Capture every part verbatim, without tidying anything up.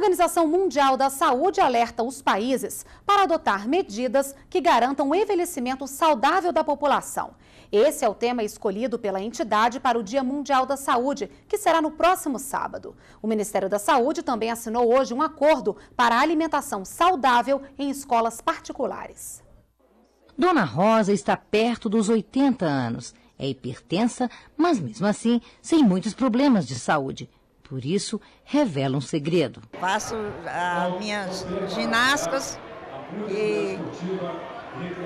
Organização Mundial da Saúde alerta os países para adotar medidas que garantam o envelhecimento saudável da população. Esse é o tema escolhido pela entidade para o Dia Mundial da Saúde, que será no próximo sábado. O Ministério da Saúde também assinou hoje um acordo para a alimentação saudável em escolas particulares. Dona Rosa está perto dos oitenta anos. É hipertensa, mas mesmo assim sem muitos problemas de saúde. Por isso, revela um segredo. Faço as minhas ginásticas e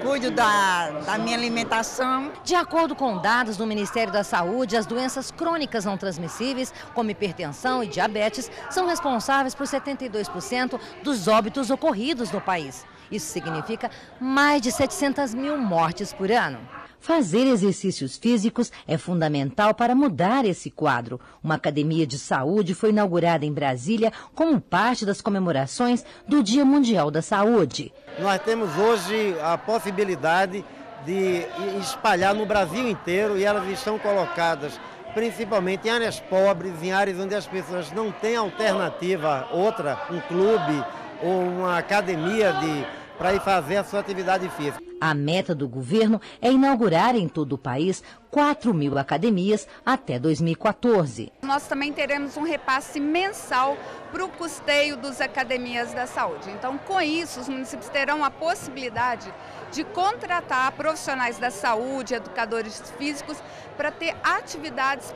cuido da, da minha alimentação. De acordo com dados do Ministério da Saúde, as doenças crônicas não transmissíveis, como hipertensão e diabetes, são responsáveis por setenta e dois por cento dos óbitos ocorridos no país. Isso significa mais de setecentas mil mortes por ano. Fazer exercícios físicos é fundamental para mudar esse quadro. Uma academia de saúde foi inaugurada em Brasília como parte das comemorações do Dia Mundial da Saúde. Nós temos hoje a possibilidade de espalhar no Brasil inteiro, e elas estão colocadas principalmente em áreas pobres, em áreas onde as pessoas não têm alternativa outra, um clube ou uma academia de para ir fazer a sua atividade física. A meta do governo é inaugurar em todo o país quatro mil academias até dois mil e quatorze. Nós também teremos um repasse mensal para o custeio das academias da saúde. Então, com isso, os municípios terão a possibilidade de contratar profissionais da saúde, educadores físicos, para ter atividades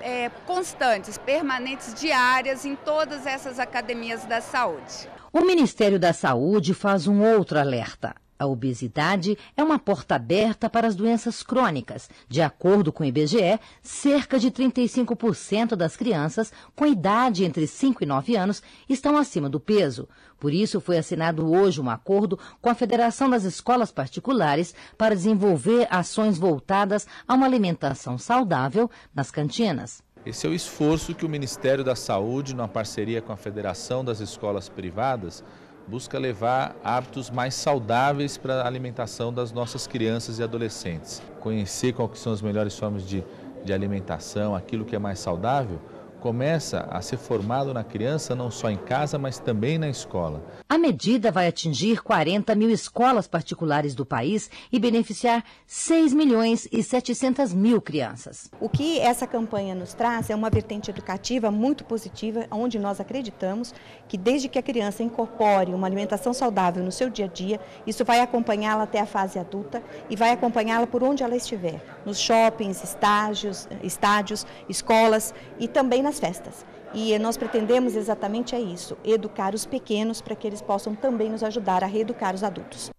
é, constantes, permanentes, diárias em todas essas academias da saúde. O Ministério da Saúde faz um outro alerta. A obesidade é uma porta aberta para as doenças crônicas. De acordo com o I B G E, cerca de trinta e cinco por cento das crianças com idade entre cinco e nove anos estão acima do peso. Por isso, foi assinado hoje um acordo com a Federação das Escolas Particulares para desenvolver ações voltadas a uma alimentação saudável nas cantinas. Esse é o esforço que o Ministério da Saúde, na parceria com a Federação das Escolas Privadas, busca levar hábitos mais saudáveis para a alimentação das nossas crianças e adolescentes. Conhecer quais são as melhores formas de, de alimentação, aquilo que é mais saudável, começa a ser formado na criança não só em casa, mas também na escola. A medida vai atingir quarenta mil escolas particulares do país e beneficiar seis milhões e setecentas mil crianças. O que essa campanha nos traz é uma vertente educativa muito positiva, onde nós acreditamos que desde que a criança incorpore uma alimentação saudável no seu dia a dia, isso vai acompanhá-la até a fase adulta e vai acompanhá-la por onde ela estiver, nos shoppings, estágios, estádios, escolas e também na nas festas. E nós pretendemos exatamente é isso, educar os pequenos para que eles possam também nos ajudar a reeducar os adultos.